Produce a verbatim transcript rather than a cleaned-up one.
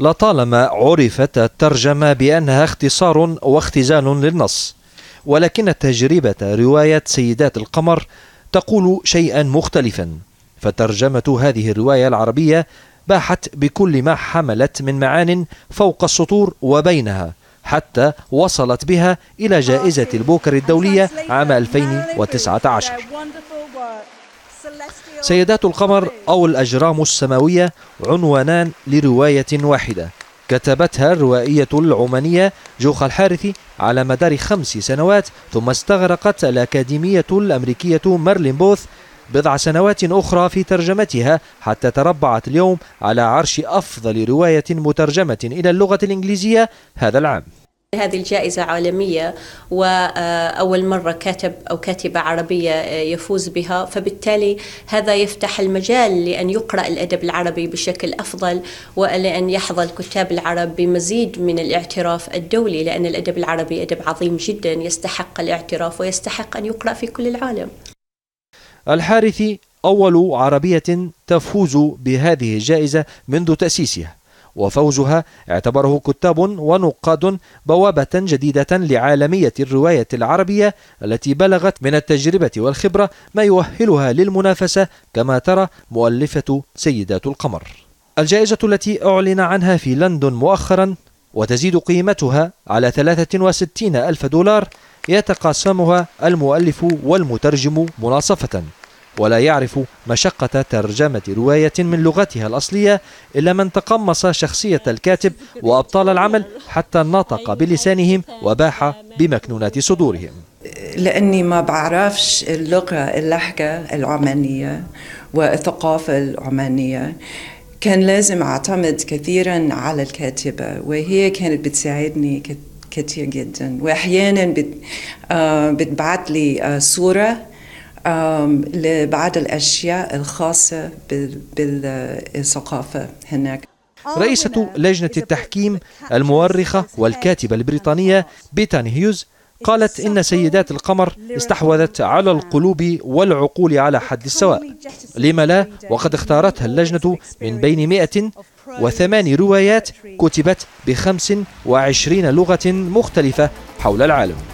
لطالما عرفت الترجمة بأنها اختصار واختزال للنص، ولكن تجربة رواية سيدات القمر تقول شيئا مختلفا، فترجمة هذه الرواية العربية باحت بكل ما حملت من معان فوق السطور وبينها، حتى وصلت بها إلى جائزة البوكر الدولية عام ألفين وتسعة عشر. سيدات القمر أو الأجرام السماوية عنوانان لرواية واحدة كتبتها الروائية العمانية جوخة الحارثي على مدار خمس سنوات، ثم استغرقت الأكاديمية الأمريكية مارلين بوث بضع سنوات أخرى في ترجمتها حتى تربعت اليوم على عرش أفضل رواية مترجمة إلى اللغة الإنجليزية هذا العام. هذه الجائزة عالمية، وأول مرة كاتب أو كاتبة عربية يفوز بها، فبالتالي هذا يفتح المجال لأن يقرأ الأدب العربي بشكل أفضل، ولأن يحظى الكتاب العرب بمزيد من الاعتراف الدولي، لأن الأدب العربي أدب عظيم جدا يستحق الاعتراف ويستحق أن يقرأ في كل العالم. الحارثي أول عربية تفوز بهذه الجائزة منذ تأسيسها، وفوزها اعتبره كتاب ونقاد بوابة جديدة لعالمية الرواية العربية التي بلغت من التجربة والخبرة ما يؤهلها للمنافسة، كما ترى مؤلفة سيدات القمر. الجائزة التي أعلن عنها في لندن مؤخرا وتزيد قيمتها على ثلاثة وستين ألف دولار يتقاسمها المؤلف والمترجم مناصفة، ولا يعرف مشقة ترجمة رواية من لغتها الأصلية إلا من تقمص شخصية الكاتب وأبطال العمل حتى نطق بلسانهم وباح بمكنونات صدورهم. لأني ما بعرفش اللغة اللهجة العمانية والثقافة العمانية، كان لازم أعتمد كثيرا على الكاتبة، وهي كانت بتساعدني كثير جدا، وأحيانا بتبعت لي صورة لبعض الأشياء الخاصة بالثقافة هناك. رئيسة لجنة التحكيم المؤرخة والكاتبة البريطانية بيتان هيوز قالت إن سيدات القمر استحوذت على القلوب والعقول على حد السواء، لما لا وقد اختارتها اللجنة من بين مئة وثمان روايات كتبت بخمس وعشرين لغة مختلفة حول العالم.